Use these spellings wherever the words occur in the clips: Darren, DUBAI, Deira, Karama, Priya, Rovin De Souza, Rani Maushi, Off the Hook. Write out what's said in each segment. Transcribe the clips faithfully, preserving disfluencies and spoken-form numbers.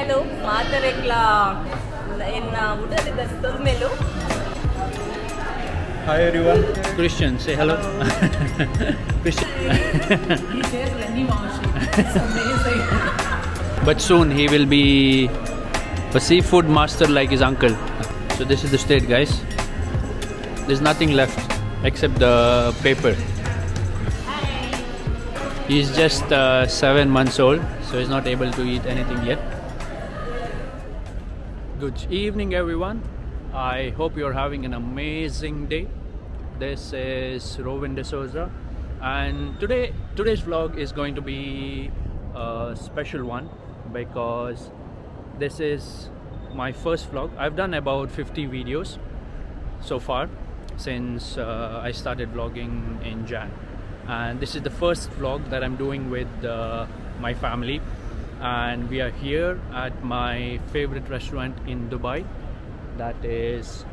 Hello, Matarekla in Udalidastamelu. Hi everyone. Christian, say hello. Christian. There's Rani Maushi. It's amazing. But soon he will be a seafood master like his uncle. So this is the state, guys. There's nothing left except the paper. He's just uh, seven months old, so he's not able to eat anything yet. Good evening everyone. I hope you're having an amazing day. This is Rovin De Souza, and today today's vlog is going to be a special one because this is my first vlog. I've done about fifty videos so far since uh, I started vlogging in January. And this is the first vlog that I'm doing with uh, my family, and we are here at my favorite restaurant in Dubai, that is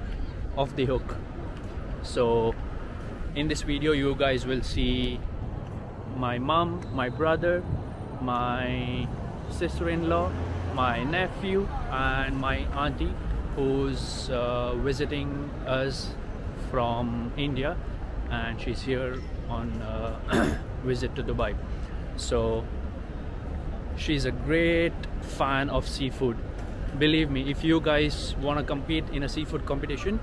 Off the Hook. So in this video you guys will see my mom, my brother, my sister-in-law, my nephew and my auntie who's uh, visiting us from India, and she's here on a visit to Dubai. So she's a great fan of seafood. Believe me, if you guys want to compete in a seafood competition,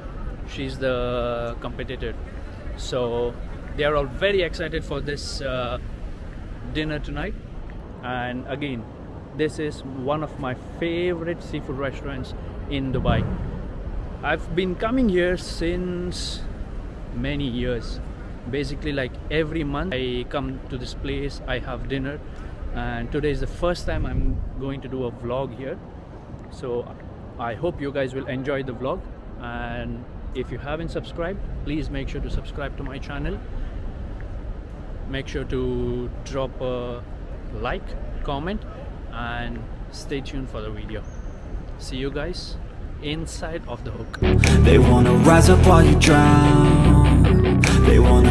she's the competitor. So they are all very excited for this uh, dinner tonight. And again, this is one of my favorite seafood restaurants in Dubai. I've been coming here since many years. Basically, like every month I come to this place, I have dinner, and today is the first time I'm going to do a vlog here. So I hope you guys will enjoy the vlog, and if you haven't subscribed, please make sure to subscribe to my channel. Make sure to drop a like, comment, and stay tuned for the video. See you guys inside Off the Hook. They want to rise up while you drown. They wanna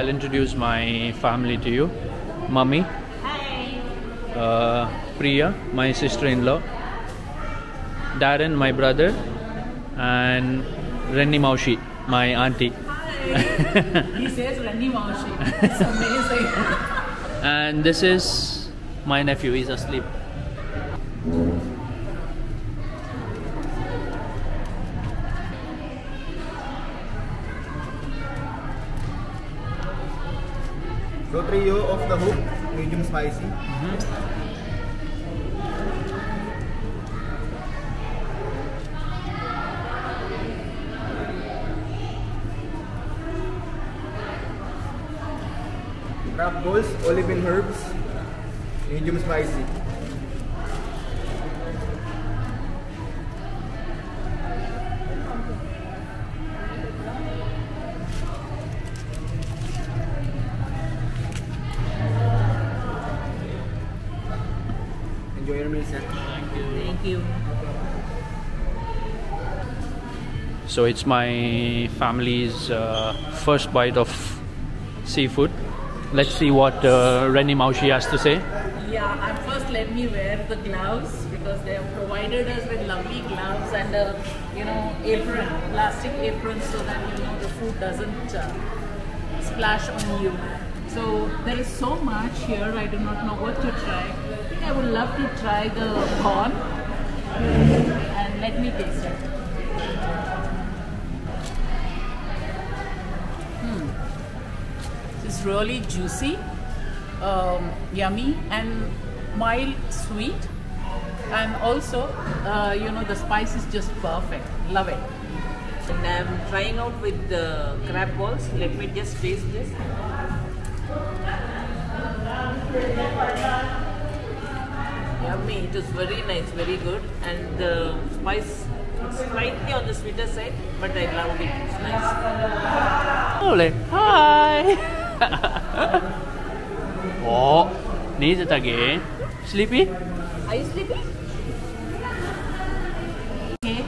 I'll introduce my family to you. Mummy, uh, Priya, my sister-in-law, Darren, my brother, and Rani Maushi, my auntie. He says Rani Maushi. It's amazing. And this is my nephew. He's asleep. So trio Off the Hook, medium spicy. Mm-hmm. Crab balls, olive and herbs, medium spicy. Thank you. Thank you. So it's my family's uh, first bite of seafood. Let's see what uh, Rani Maushi has to say. Yeah, at first let me wear the gloves because they have provided us with lovely gloves and a, you know, apron, plastic apron, so that, you know, the food doesn't uh, splash on you. So there is so much here, I do not know what to try. I think I would love to try the corn, and let me taste it. Hmm. It's really juicy, um, yummy and mild sweet, and also uh, you know, the spice is just perfect. Love it. and I am trying out with the crab balls. Let me just taste this. Yummy, it is very nice, very good, and the spice is slightly on the sweeter side, but I love it, it's nice. Hi! Oh, needs it again. Sleepy? Are you sleepy? Okay,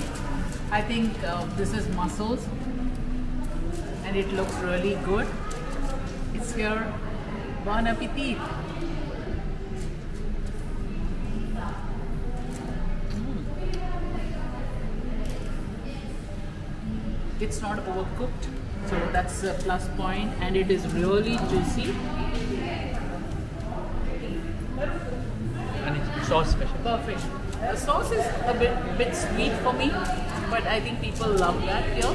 I think uh, this is mussels and it looks really good. It's here. Bon appetit! Mm. It's not overcooked, so that's a plus point, and it is really juicy. And it's sauce special. Perfect. The sauce is a bit bit sweet for me, but I think people love that here.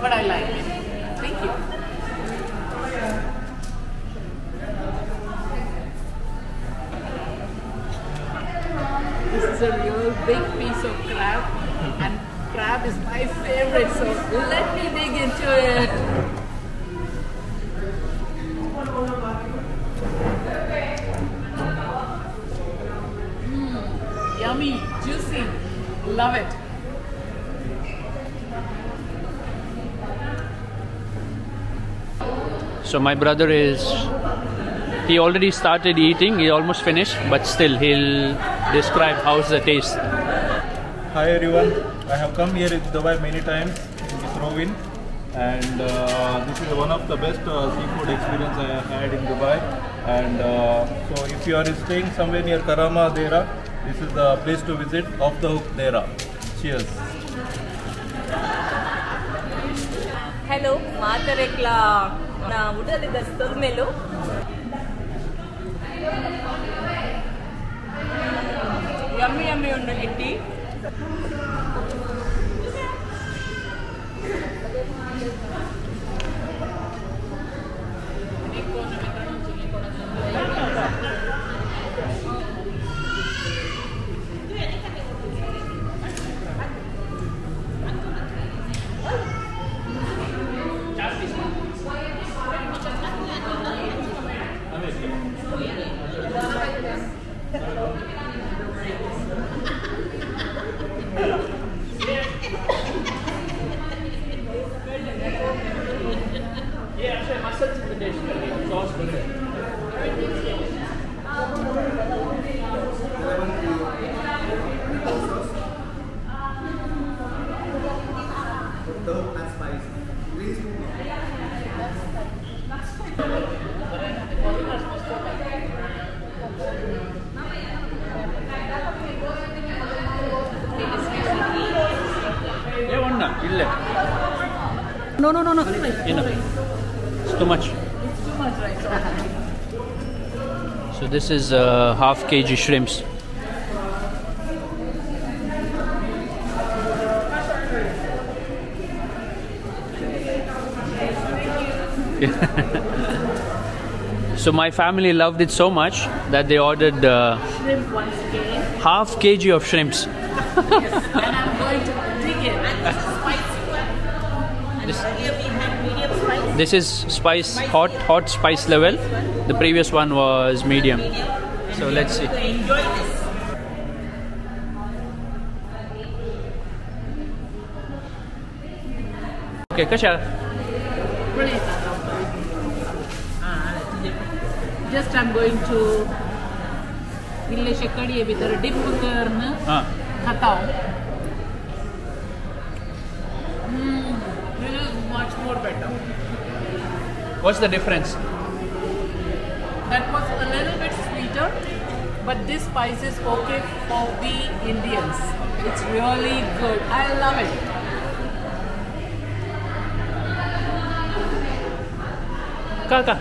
But I like it. Thank you. This is a real big piece of crab, and crab is my favorite, so let me dig into it. Yummy, juicy, love it. So my brother is, he already started eating, he almost finished, but still he'll describe how's the taste. Hi everyone, I have come here in Dubai many times with Rovin, and uh, this is one of the best uh, seafood experience I have had in Dubai. And uh, so if you are staying somewhere near Karama, Deira, this is the place to visit. Off the Hook, Deira. Cheers. Hello, Matarekla. Na udale dastar melo. Yummy, yummy undu itti. No, no, no, no. Enough. It's too much. It's too much, right? So this is uh, half kg shrimps. So my family loved it so much that they ordered uh, shrimp once again. Half kg of shrimps. Yes, and I'm going to dig it. And it's spicy one. And this, earlier we had medium spice. This is spice, spicy. hot, hot spice level. The previous one was medium. medium. So let's see. Enjoy this. Okay, Kasha. Just I'm going to ille shakadiye bithar dip karna khatao. Hmm, this is much more better. What's the difference? That was a little bit sweeter, but this spice is okay for the Indians. It's really good. I love it. Kaka.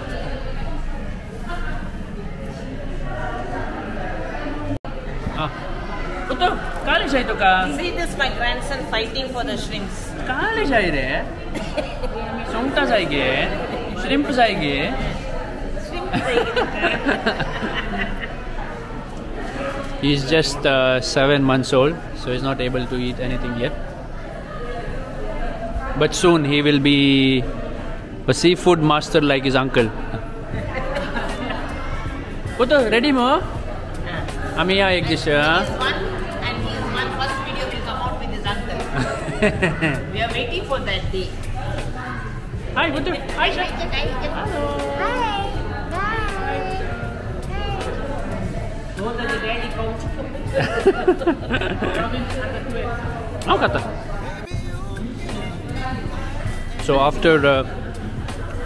See this, my grandson fighting for the shrimps. Kaale jai re? Songta jai ge? Shrimp jai ge? Shrimp jai ge. He's just uh, seven months old, so he's not able to eat anything yet. But soon he will be a seafood master like his uncle. What the? Ready, ma? I'm here, and he is one first video will come out with his uncle. We are waiting for that day. Hi, what the? Hi, sir. Hello. Go to the daddy couch. So after uh,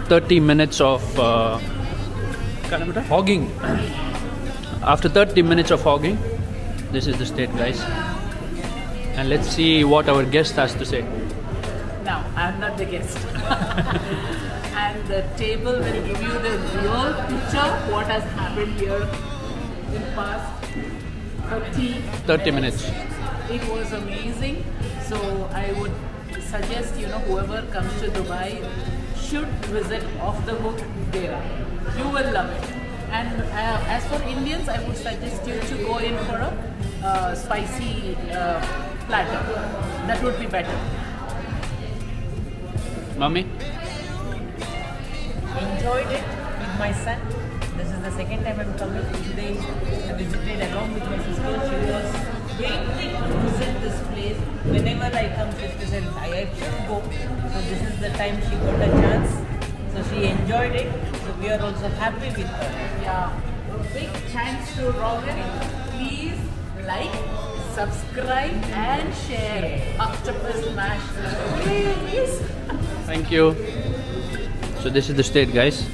thirty minutes of uh, hogging, after thirty minutes of hogging, this is the state, guys. And let's see what our guest has to say. Now, I'm not the guest. And the table will give you the real picture of what has happened here. In past thirty minutes. It was amazing. So I would suggest, you know, whoever comes to Dubai should visit Off the Hook Deira. You will love it. And uh, as for Indians, I would suggest you to go in for a uh, spicy uh, platter. That would be better. Mummy? Enjoyed it with my son. This is the second time I'm coming. Today I visited along with my sister. She was waiting to visit this place. Whenever I come to this place, I should go. So this is the time she got a chance. So she enjoyed it. So we are also happy with her. Yeah. A big thanks to Rovin. Please like, subscribe and share. Octopus mash. Please. Thank you. So this is the state, guys.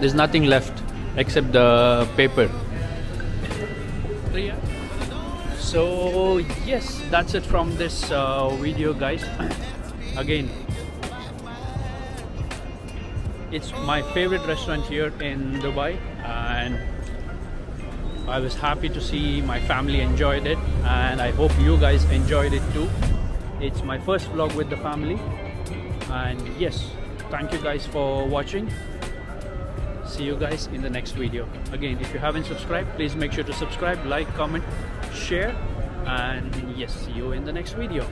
There's nothing left except the paper. Priya. So yes, that's it from this uh, video, guys. Again, it's my favorite restaurant here in Dubai, and I was happy to see my family enjoyed it, and I hope you guys enjoyed it too. It's my first vlog with the family, and yes, thank you guys for watching. See you guys in the next video. Again, if you haven't subscribed, please make sure to subscribe, like, comment, share, and yes, see you in the next video.